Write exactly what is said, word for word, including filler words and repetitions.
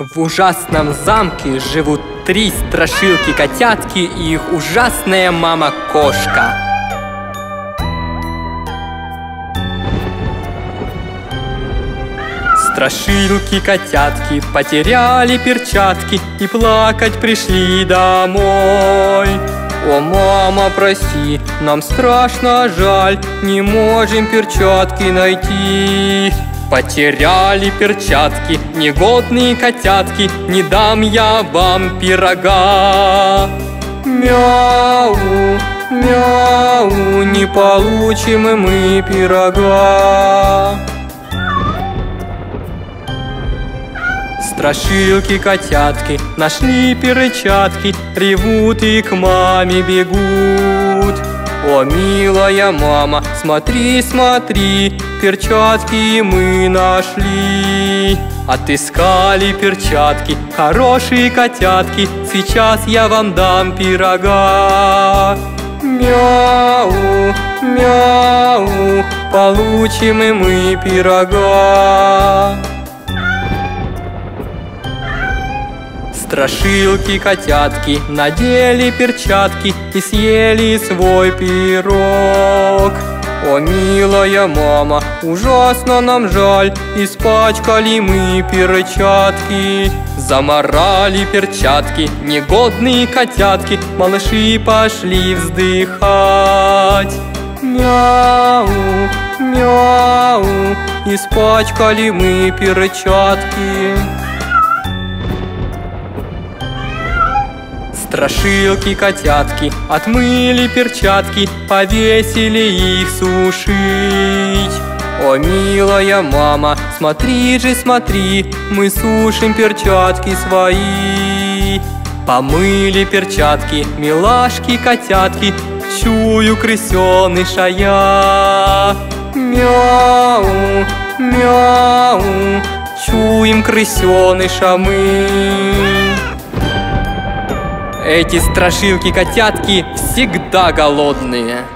В ужасном замке живут три страшилки-котятки и их ужасная мама-кошка. Страшилки-котятки потеряли перчатки и плакать пришли домой. О, мама, прости, нам страшно жаль, не можем перчатки найти. Потеряли перчатки, негодные котятки, не дам я вам пирога. Мяу, мяу, не получим и мы пирога. Страшилки-котятки нашли перчатки, ревут и к маме бегут. О, милая мама, смотри, смотри, перчатки мы нашли. Отыскали перчатки, хорошие котятки, сейчас я вам дам пирога. Мяу, мяу, получим и мы пирога. Страшилки-котятки надели перчатки и съели свой пирог. О, милая мама, ужасно нам жаль, испачкали мы перчатки. Заморали перчатки, негодные котятки, малыши пошли вздыхать. Мяу, мяу, испачкали мы перчатки. Страшилки-котятки отмыли перчатки, повесили их сушить. О, милая мама, смотри же, смотри, мы сушим перчатки свои. Помыли перчатки, милашки-котятки, чую, крысеныша я. Мяу, мяу, чуем крысеныша мы. Эти страшилки-котятки всегда голодные.